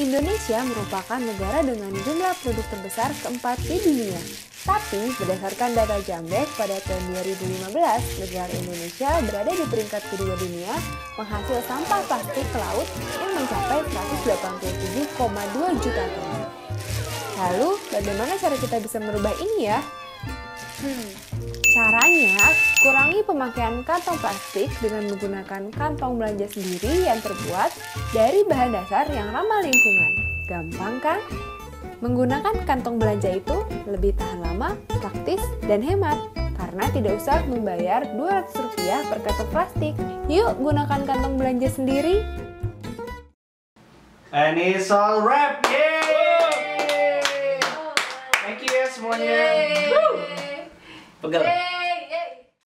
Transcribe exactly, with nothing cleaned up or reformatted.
Indonesia merupakan negara dengan jumlah produk terbesar keempat di dunia. Tapi, berdasarkan data Jambeck pada tahun dua ribu lima belas, negara Indonesia berada di peringkat kedua dunia penghasil sampah plastik ke laut yang mencapai seratus delapan puluh tujuh koma dua juta ton. Lalu, bagaimana cara kita bisa merubah ini ya? Hmm, caranya, kurangi pemakaian kantong plastik dengan menggunakan kantong belanja sendiri yang terbuat dari bahan dasar yang ramah lingkungan. Gampang kan? Menggunakan kantong belanja itu lebih tahan lama, praktis, dan hemat karena tidak usah membayar dua ratus rupiah per kantong plastik. Yuk, gunakan kantong belanja sendiri. And it's all wrap. Yay! Thank you semuanya. Pegang.